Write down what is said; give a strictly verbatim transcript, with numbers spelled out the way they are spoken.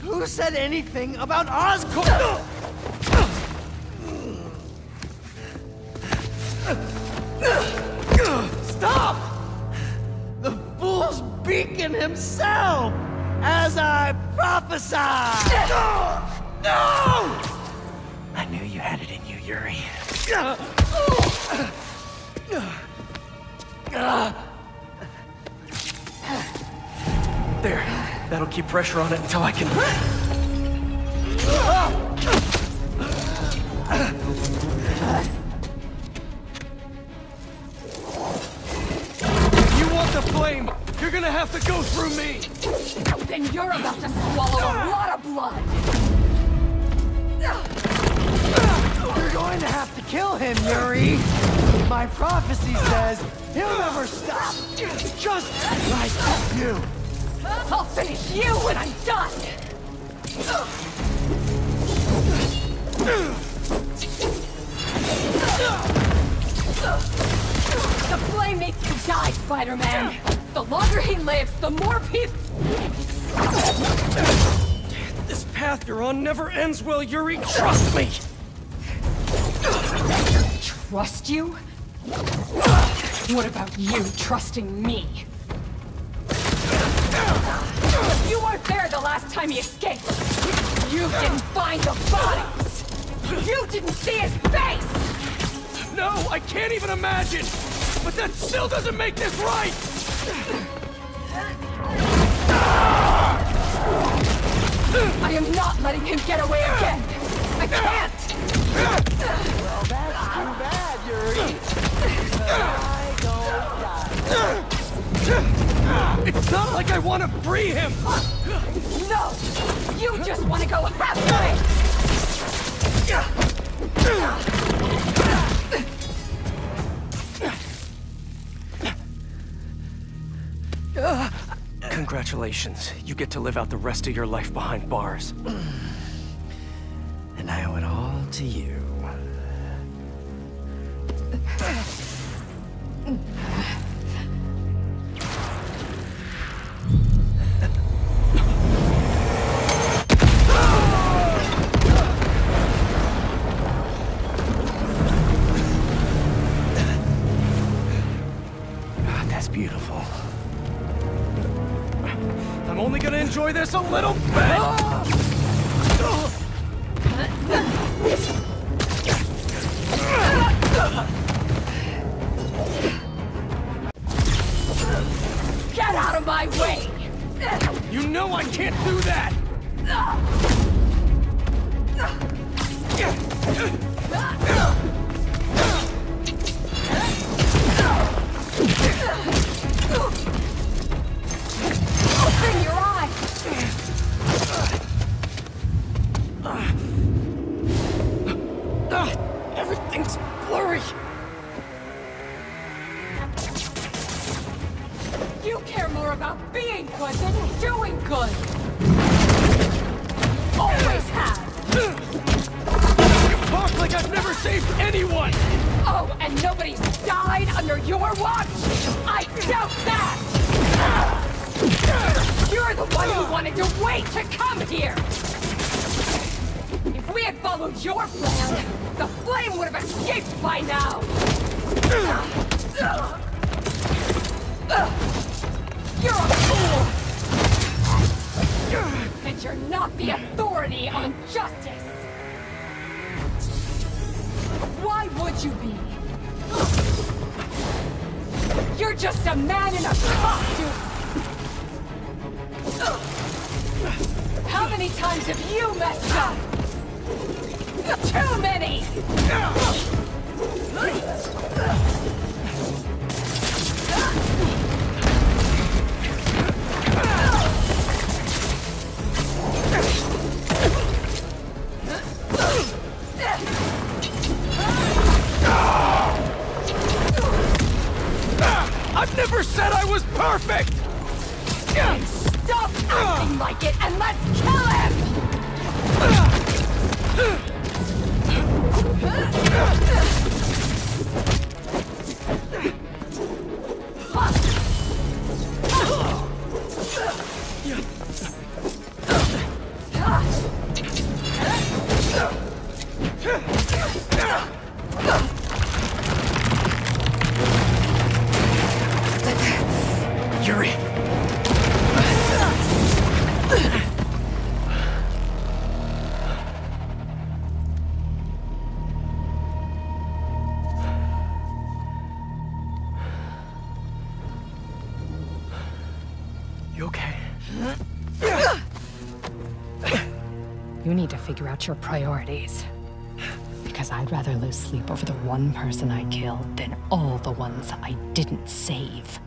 Who said anything about Oscorp? Stop! The fool's beacon himself, as I prophesied! No! I knew you had it in you, Yuri. There. That'll keep pressure on it until I can... If you want the flame, you're gonna have to go through me! Then you're about to swallow a lot of blood! You're going to have to kill him, Yuri! My prophecy says he'll never stop! Just like you! I'll finish you when I'm done! The flame makes you die, Spider-Man! The longer he lives, the more peace... This path you're on never ends well, Yuri! Trust me! Trust you? What about you trusting me? You weren't there the last time he escaped! You didn't find the bodies! You didn't see his face! No, I can't even imagine! But that still doesn't make this right! I am not letting him get away again! I can't! Well, that's too bad, Yuri. I don't die. It's not like I want to free him! No! You just want to go halfway! Congratulations. You get to live out the rest of your life behind bars. And I owe it all to you. Enjoy this a little bit! Get out of my way! You know I can't do that! Open your eyes! Everything's blurry. You care more about being good than doing good. Always have. You talk like I've never saved anyone. Oh, and nobody's died under your watch? I doubt that. You're the one who wanted to wait to come here! If we had followed your plan, the flame would have escaped by now! You're a fool! And you're not the authority on justice! Why would you be? You're just a man in a costume! How many times have you messed up? Too many! I've never said I was perfect! Stop acting like it and let's kill him! Yuri. You okay? You need to figure out your priorities. Because I'd rather lose sleep over the one person I killed than all the ones I didn't save.